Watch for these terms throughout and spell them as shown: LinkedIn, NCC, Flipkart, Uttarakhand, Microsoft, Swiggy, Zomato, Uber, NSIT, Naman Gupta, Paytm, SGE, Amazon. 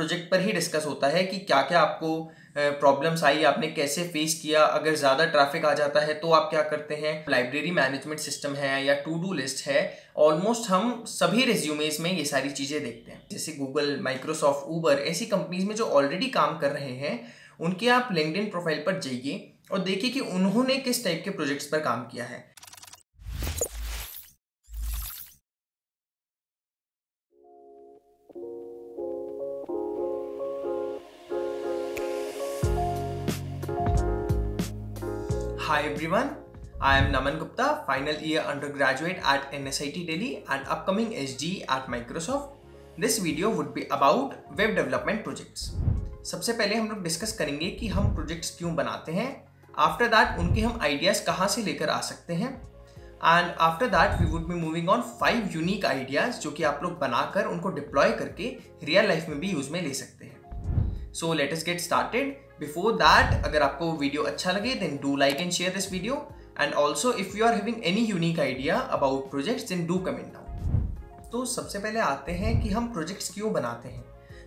Project पर ही discuss होता है कि क्या क्या आपको प्रॉब्लम्स आई, आपने कैसे फेस किया, अगर ज़्यादा ट्रैफिक आ जाता है तो आप क्या करते हैं। लाइब्रेरी मैनेजमेंट सिस्टम है या टू डू लिस्ट है, ऑलमोस्ट हम सभी रिज्यूमेज में ये सारी चीज़ें देखते हैं। जैसे गूगल, माइक्रोसॉफ्ट, ऊबर, ऐसी कंपनीज में जो ऑलरेडी काम कर रहे हैं उनके आप लिंक्डइन प्रोफाइल पर जाइए और देखिए कि उन्होंने किस टाइप के प्रोजेक्ट्स पर काम किया है। Hi everyone, I am Naman Gupta, final year undergraduate at NSIT Delhi and upcoming SGE at Microsoft. This video would be about web development projects. सबसे पहले हम लोग डिस्कस करेंगे कि हम प्रोजेक्ट्स क्यों बनाते हैं, आफ्टर दैट उनके हम आइडियाज़ कहाँ से लेकर आ सकते हैं, and after that we would be moving on 5 unique ideas जो कि आप लोग बनाकर उनको डिप्लॉय करके रियल लाइफ में भी यूज़ में ले सकते हैं। So let us get started. Before that, अगर आपको वीडियो अच्छा लगे then do like and share this video. And also if you are having any unique idea about projects then do comment down. तो सबसे पहले आते हैं कि हम प्रोजेक्ट्स क्यों बनाते हैं।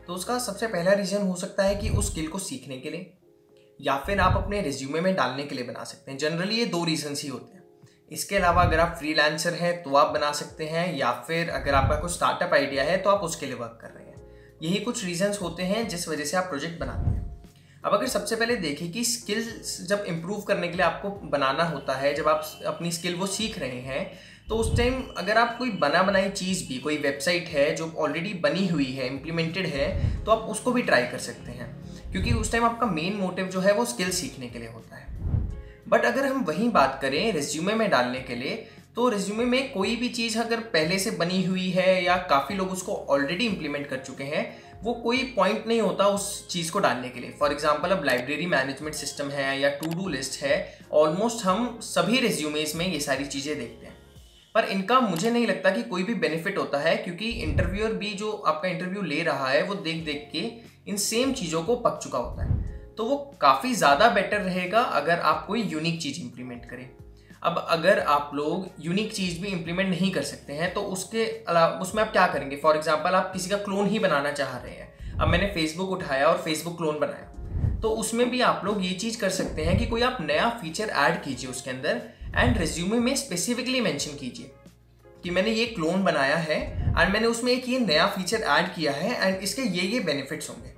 तो उसका सबसे पहला रीज़न हो सकता है कि उस स्किल को सीखने के लिए या फिर आप अपने रिज्यूमे में डालने के लिए बना सकते हैं। जनरली ये 2 रीजन्स ही होते हैं। इसके अलावा अगर आप फ्रीलांसर हैं तो आप बना सकते हैं, या फिर अगर आपका कुछ स्टार्टअप आइडिया है तो आप उसके लिए वर्क कर रहे हैं। यही कुछ रीजंस होते हैं जिस वजह से आप प्रोजेक्ट बनाते हैं। अब अगर सबसे पहले देखें कि स्किल्स जब इम्प्रूव करने के लिए आपको बनाना होता है, जब आप अपनी स्किल वो सीख रहे हैं तो उस टाइम अगर आप कोई बना बनाई चीज़ भी, कोई वेबसाइट है जो ऑलरेडी बनी हुई है, इम्प्लीमेंटेड है, तो आप उसको भी ट्राई कर सकते हैं, क्योंकि उस टाइम आपका मेन मोटिव जो है वो स्किल सीखने के लिए होता है। बट अगर हम वहीं बात करें रिज्यूमे में डालने के लिए, तो रिज्यूमे में कोई भी चीज़ अगर पहले से बनी हुई है या काफ़ी लोग उसको ऑलरेडी इम्प्लीमेंट कर चुके हैं, वो कोई पॉइंट नहीं होता उस चीज़ को डालने के लिए। फॉर एग्जांपल अब लाइब्रेरी मैनेजमेंट सिस्टम है या टू डू लिस्ट है, ऑलमोस्ट हम सभी रिज्यूमेज में ये सारी चीज़ें देखते हैं, पर इनका मुझे नहीं लगता कि कोई भी बेनिफिट होता है, क्योंकि इंटरव्यूअर भी जो आपका इंटरव्यू ले रहा है वो देख देख के इन सेम चीज़ों को पक चुका होता है। तो वो काफ़ी ज़्यादा बेटर रहेगा अगर आप कोई यूनिक चीज़ इम्प्लीमेंट करें। अब अगर आप लोग यूनिक चीज़ भी इम्प्लीमेंट नहीं कर सकते हैं तो उसके अलावा उसमें आप क्या करेंगे। फॉर एग्जांपल आप किसी का क्लोन ही बनाना चाह रहे हैं। अब मैंने फेसबुक उठाया और फेसबुक क्लोन बनाया, तो उसमें भी आप लोग ये चीज़ कर सकते हैं कि कोई आप नया फीचर ऐड कीजिए उसके अंदर, एंड रिज्यूमे में स्पेसिफिकली मेंशन कीजिए कि मैंने ये क्लोन बनाया है एंड मैंने उसमें एक ये नया फीचर ऐड किया है एंड इसके ये बेनिफिट्स होंगे।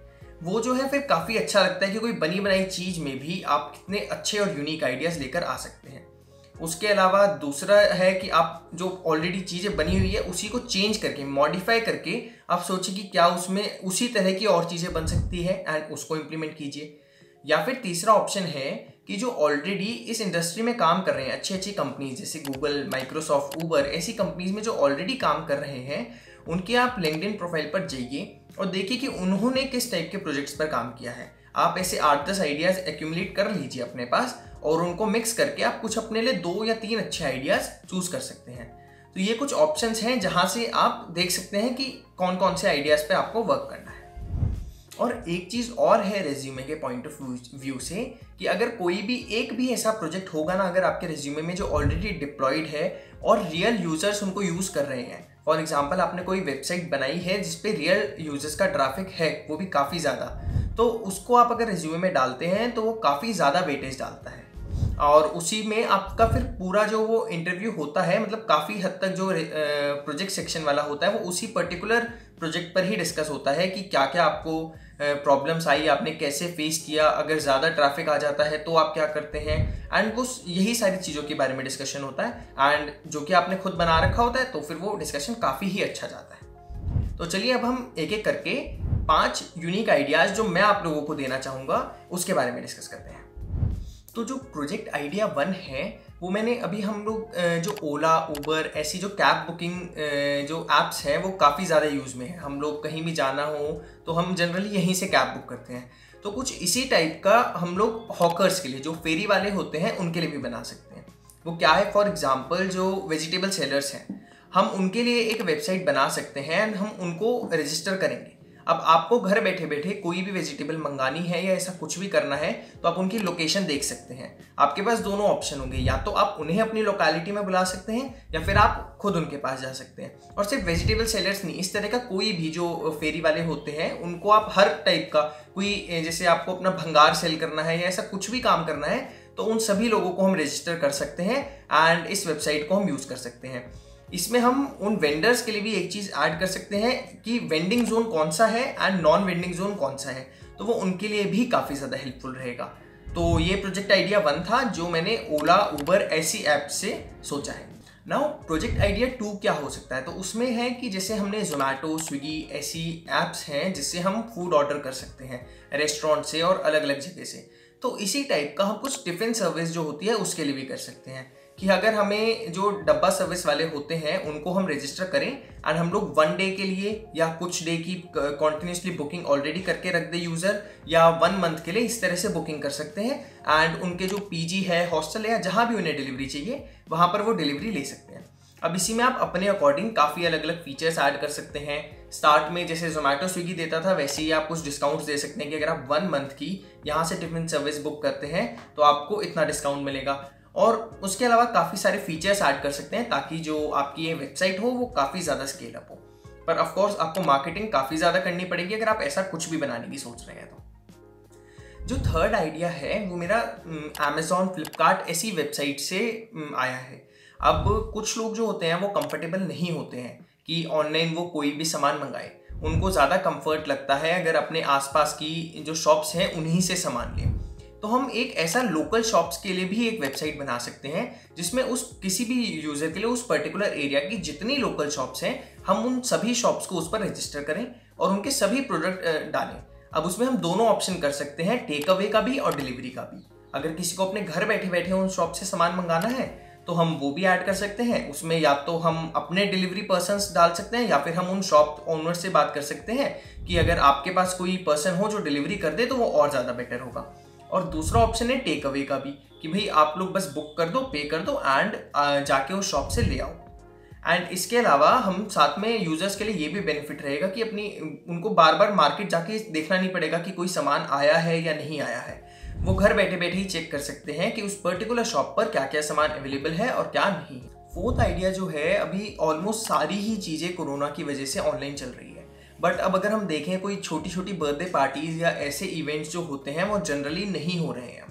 वो जो है फिर काफ़ी अच्छा लगता है कि कोई बनी बनाई चीज़ में भी आप कितने अच्छे और यूनिक आइडियाज़ लेकर आ सकते हैं। उसके अलावा दूसरा है कि आप जो ऑलरेडी चीज़ें बनी हुई है उसी को चेंज करके, मॉडिफाई करके आप सोचिए कि क्या उसमें उसी तरह की और चीज़ें बन सकती है एंड उसको इम्प्लीमेंट कीजिए। या फिर तीसरा ऑप्शन है कि जो ऑलरेडी इस इंडस्ट्री में काम कर रहे हैं, अच्छी अच्छी कंपनीज जैसे गूगल, माइक्रोसॉफ्ट, ऊबर, ऐसी कंपनीज में जो ऑलरेडी काम कर रहे हैं उनके आप लिंक्डइन प्रोफाइल पर जाइए और देखिए कि उन्होंने किस टाइप के प्रोजेक्ट्स पर काम किया है। आप ऐसे 8-10 आइडियाज़ एक्यूमुलेट कर लीजिए अपने पास और उनको मिक्स करके आप कुछ अपने लिए 2 या 3 अच्छे आइडियाज़ चूज़ कर सकते हैं। तो ये कुछ ऑप्शंस हैं जहाँ से आप देख सकते हैं कि कौन कौन से आइडियाज़ पे आपको वर्क करना है। और एक चीज़ और है रिज्यूमे के पॉइंट ऑफ व्यू से कि अगर कोई भी एक भी ऐसा प्रोजेक्ट होगा ना अगर आपके रिज्यूमे में जो ऑलरेडी डिप्लॉयड है और रियल यूज़र्स उनको यूज़ कर रहे हैं। फॉर एग्जाम्पल आपने कोई वेबसाइट बनाई है जिसपे रियल यूजर्स का ट्रैफिक है, वो भी काफ़ी ज़्यादा, तो उसको आप अगर रिज्यूमे में डालते हैं तो वो काफ़ी ज़्यादा वेटेज डालता है और उसी में आपका फिर पूरा जो वो इंटरव्यू होता है, मतलब काफ़ी हद तक जो प्रोजेक्ट सेक्शन वाला होता है वो उसी पर्टिकुलर प्रोजेक्ट पर ही डिस्कस होता है कि क्या क्या आपको प्रॉब्लम्स आई, आपने कैसे फेस किया, अगर ज़्यादा ट्रैफिक आ जाता है तो आप क्या करते हैं, एंड वो यही सारी चीज़ों के बारे में डिस्कशन होता है एंड जो कि आपने खुद बना रखा होता है, तो फिर वो डिस्कशन काफ़ी ही अच्छा जाता है। तो चलिए अब हम एक एक करके 5 यूनिक आइडियाज़ जो मैं आप लोगों को देना चाहूँगा उसके बारे में डिस्कस करते हैं। तो जो प्रोजेक्ट आइडिया 1 है वो मैंने अभी, हम लोग जो ओला, ऊबर ऐसी जो कैब बुकिंग जो ऐप्स हैं वो काफ़ी ज़्यादा यूज़ में है। हम लोग कहीं भी जाना हो तो हम जनरली यहीं से कैब बुक करते हैं, तो कुछ इसी टाइप का हम लोग हॉकर्स के लिए, जो फेरी वाले होते हैं उनके लिए भी बना सकते हैं। वो क्या है, फॉर एग्जाम्पल जो वेजिटेबल सेलर्स हैं हम उनके लिए एक वेबसाइट बना सकते हैं एंड हम उनको रजिस्टर करेंगे। अब आपको घर बैठे बैठे कोई भी वेजिटेबल मंगानी है या ऐसा कुछ भी करना है तो आप उनकी लोकेशन देख सकते हैं। आपके पास दोनों ऑप्शन होंगे, या तो आप उन्हें अपनी लोकेलिटी में बुला सकते हैं या फिर आप खुद उनके पास जा सकते हैं। और सिर्फ वेजिटेबल सेलर्स नहीं, इस तरह का कोई भी जो फेरी वाले होते हैं उनको आप हर टाइप का कोई, जैसे आपको अपना भंगार सेल करना है या ऐसा कुछ भी काम करना है तो उन सभी लोगों को हम रजिस्टर कर सकते हैं एंड इस वेबसाइट को हम यूज़ कर सकते हैं। इसमें हम उन वेंडर्स के लिए भी एक चीज़ ऐड कर सकते हैं कि वेंडिंग जोन कौन सा है एंड नॉन वेंडिंग जोन कौन सा है, तो वो उनके लिए भी काफ़ी ज़्यादा हेल्पफुल रहेगा। तो ये प्रोजेक्ट आइडिया 1 था जो मैंने ओला उबर ऐसी ऐप से सोचा है। नाउ प्रोजेक्ट आइडिया 2 क्या हो सकता है, तो उसमें है कि जैसे हमने Zomato, स्विगी ऐसी ऐप्स हैं जिससे हम फूड ऑर्डर कर सकते हैं रेस्टोरेंट से और अलग अलग जगह से, तो इसी टाइप का हम कुछ टिफ़िन सर्विस जो होती है उसके लिए भी कर सकते हैं कि अगर हमें जो डब्बा सर्विस वाले होते हैं उनको हम रजिस्टर करें और हम लोग 1 डे के लिए या कुछ डे की कॉन्टिन्यूसली बुकिंग ऑलरेडी करके रख दे यूज़र, या 1 मंथ के लिए इस तरह से बुकिंग कर सकते हैं एंड उनके जो पीजी है, हॉस्टल है या जहाँ भी उन्हें डिलीवरी चाहिए वहाँ पर वो डिलीवरी ले सकते हैं। अब इसी में आप अपने अकॉर्डिंग काफ़ी अलग अलग फीचर्स ऐड कर सकते हैं। स्टार्ट में जैसे Zomato स्विगी देता था वैसे ही आप कुछ डिस्काउंट्स दे सकते हैं कि अगर आप 1 मंथ की यहाँ से टिफिन सर्विस बुक करते हैं तो आपको इतना डिस्काउंट मिलेगा, और उसके अलावा काफ़ी सारे फीचर्स ऐड कर सकते हैं ताकि जो आपकी ये वेबसाइट हो वो काफ़ी ज़्यादा स्केल अप हो। पर ऑफ कोर्स आपको मार्केटिंग काफ़ी ज़्यादा करनी पड़ेगी अगर आप ऐसा कुछ भी बनाने की सोच रहे हैं। तो जो थर्ड आइडिया है वो मेरा Amazon, Flipkart ऐसी वेबसाइट से आया है। अब कुछ लोग जो होते हैं वो कंफर्टेबल नहीं होते हैं कि ऑनलाइन वो कोई भी सामान मंगाए, उनको ज़्यादा कंफर्ट लगता है अगर अपने आसपास की जो शॉप्स हैं उन्हीं से सामान लें। तो हम एक ऐसा लोकल शॉप्स के लिए भी एक वेबसाइट बना सकते हैं जिसमें उस किसी भी यूज़र के लिए उस पर्टिकुलर एरिया की जितनी लोकल शॉप्स हैं हम उन सभी शॉप्स को उस पर रजिस्टर करें और उनके सभी प्रोडक्ट डालें। अब उसमें हम दोनों ऑप्शन कर सकते हैं, टेक अवे का भी और डिलीवरी का भी। अगर किसी को अपने घर बैठे बैठे उन शॉप से सामान मंगाना है तो हम वो भी ऐड कर सकते हैं उसमें, या तो हम अपने डिलीवरी पर्सन्स डाल सकते हैं या फिर हम उन शॉप ओनर से बात कर सकते हैं कि अगर आपके पास कोई पर्सन हो जो डिलीवरी कर दे तो वो और ज़्यादा बेटर होगा। और दूसरा ऑप्शन है टेक अवे का भी कि भाई आप लोग बस बुक कर दो, पे कर दो एंड जाके उस शॉप से ले आओ। एंड इसके अलावा हम साथ में यूज़र्स के लिए ये भी बेनिफिट रहेगा कि अपनी उनको बार बार मार्केट जाके देखना नहीं पड़ेगा कि कोई सामान आया है या नहीं आया है, वो घर बैठे बैठे ही चेक कर सकते हैं कि उस पर्टिकुलर शॉप पर क्या क्या सामान अवेलेबल है और क्या नहीं। फोर्थ आइडिया जो है, अभी ऑलमोस्ट सारी ही चीज़ें कोरोना की वजह से ऑनलाइन चल रही है, बट अब अगर हम देखें कोई छोटी छोटी बर्थडे पार्टीज़ या ऐसे इवेंट्स जो होते हैं वो जनरली नहीं हो रहे हैं,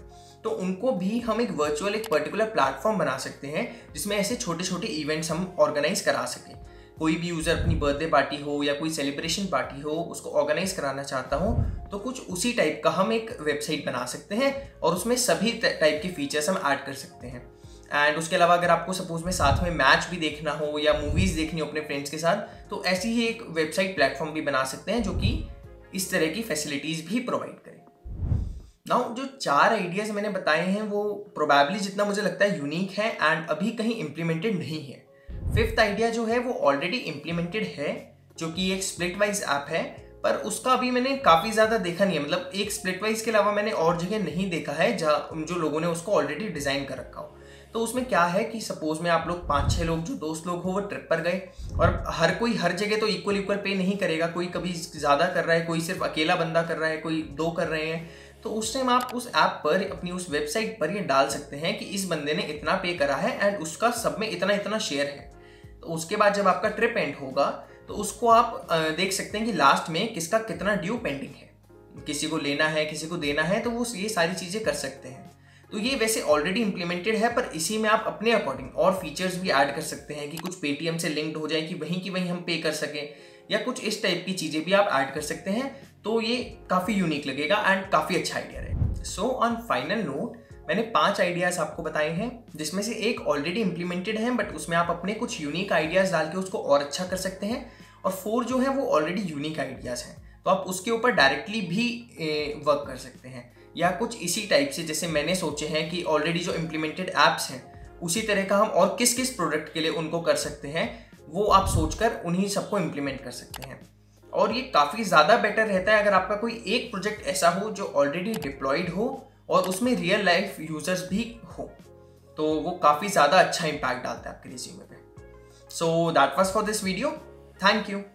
तो उनको भी हम एक वर्चुअल एक पर्टिकुलर प्लेटफॉर्म बना सकते हैं जिसमें ऐसे छोटे छोटे इवेंट्स हम ऑर्गेनाइज करा सकें। कोई भी यूज़र अपनी बर्थडे पार्टी हो या कोई सेलिब्रेशन पार्टी हो उसको ऑर्गेनाइज कराना चाहता हो तो कुछ उसी टाइप का हम एक वेबसाइट बना सकते हैं और उसमें सभी टाइप के फीचर्स हम ऐड कर सकते हैं। एंड उसके अलावा अगर आपको सपोज में साथ में मैच भी देखना हो या मूवीज़ देखनी हो अपने फ्रेंड्स के साथ तो ऐसी ही एक वेबसाइट प्लेटफॉर्म भी बना सकते हैं जो कि इस तरह की फैसिलिटीज़ भी प्रोवाइड करें। नाउ जो 4 आइडियाज़ मैंने बताए हैं वो प्रोबेबली जितना मुझे लगता है यूनिक है एंड अभी कहीं इम्प्लीमेंटेड नहीं है। 5th आइडिया जो है वो ऑलरेडी इम्प्लीमेंटेड है जो कि एक स्प्लिट वाइज ऐप है, पर उसका अभी मैंने काफ़ी ज़्यादा देखा नहीं है, मतलब एक स्प्लिट वाइज के अलावा मैंने और जगह नहीं देखा है जहाँ जो लोगों ने उसको ऑलरेडी डिज़ाइन कर रखा हो। तो उसमें क्या है कि सपोज़ में आप लोग 5-6 लोग जो दोस्त लोग हो वो ट्रिप पर गए और हर कोई हर जगह तो इक्वल पे नहीं करेगा, कोई कभी ज़्यादा कर रहा है, कोई सिर्फ अकेला बंदा कर रहा है, कोई 2 कर रहे हैं, तो उस टाइम आप उस ऐप पर अपनी उस वेबसाइट पर ये डाल सकते हैं कि इस बंदे ने इतना पे करा है एंड उसका सब में इतना इतना शेयर है। तो उसके बाद जब आपका ट्रिप एंड होगा तो उसको आप देख सकते हैं कि लास्ट में किसका कितना ड्यू पेंडिंग है, किसी को लेना है किसी को देना है, तो वो ये सारी चीज़ें कर सकते हैं। तो ये वैसे ऑलरेडी इम्प्लीमेंटेड है पर इसी में आप अपने अकॉर्डिंग और फीचर्स भी ऐड कर सकते हैं कि कुछ पेटीएम से लिंक्ड हो जाए कि वहीं की वहीं हम पे कर सकें या कुछ इस टाइप की चीज़ें भी आप ऐड कर सकते हैं। तो ये काफ़ी यूनिक लगेगा एंड काफ़ी अच्छा आइडिया है। सो ऑन फाइनल नोट मैंने 5 आइडियाज़ आपको बताए हैं जिसमें से एक ऑलरेडी इम्प्लीमेंटेड है बट उसमें आप अपने कुछ यूनिक आइडियाज़ डाल के उसको और अच्छा कर सकते हैं, और 4 जो है वो ऑलरेडी यूनिक आइडियाज़ हैं तो आप उसके ऊपर डायरेक्टली भी वर्क कर सकते हैं या कुछ इसी टाइप से जैसे मैंने सोचे हैं कि ऑलरेडी जो इम्प्लीमेंटेड ऐप्स हैं उसी तरह का हम और किस किस प्रोडक्ट के लिए उनको कर सकते हैं वो आप सोचकर उन्हीं सबको इम्प्लीमेंट कर सकते हैं। और ये काफ़ी ज़्यादा बेटर रहता है अगर आपका कोई एक प्रोजेक्ट ऐसा हो जो ऑलरेडी डिप्लॉयड हो और उसमें रियल लाइफ यूज़र्स भी हो, तो वो काफ़ी ज़्यादा अच्छा इम्पैक्ट डालता है आपके रिज्यूमे पे। So that was for this video, thank you.